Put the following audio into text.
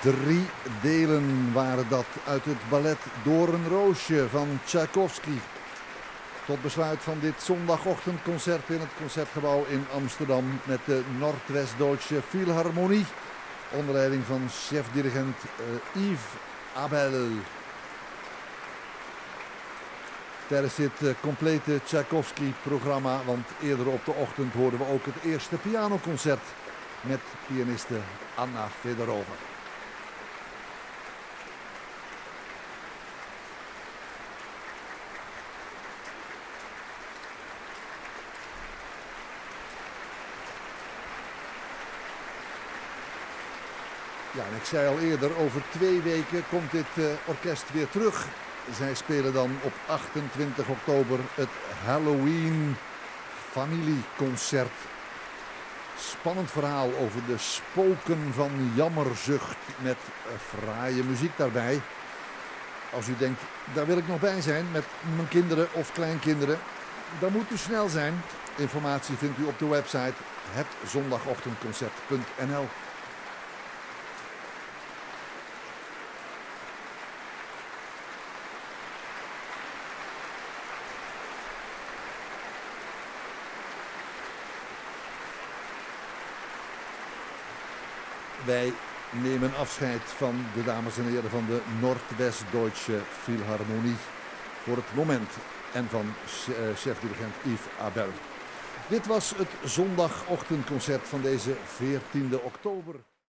Drie delen waren dat uit het ballet Doornroosje van Tchaikovsky. Tot besluit van dit zondagochtendconcert in het Concertgebouw in Amsterdam met de Noordwest-Duitse Philharmonie onder leiding van chefdirigent Yves Abel. Tijdens dit complete Tchaikovsky-programma, want eerder op de ochtend hoorden we ook het eerste pianoconcert met pianiste Anna Federova. Ja, en ik zei al eerder, over 2 weken komt dit orkest weer terug. Zij spelen dan op 28 oktober het Halloween familieconcert. Spannend verhaal over de spoken van jammerzucht met fraaie muziek daarbij. Als u denkt, daar wil ik nog bij zijn met mijn kinderen of kleinkinderen, dan moet u snel zijn. Informatie vindt u op de website hetzondagochtendconcert.nl. Wij nemen afscheid van de dames en heren van de Noordwest-Duitse Philharmonie voor het moment en van chefdirigent Yves Abel. Dit was het zondagochtendconcert van deze 14e oktober.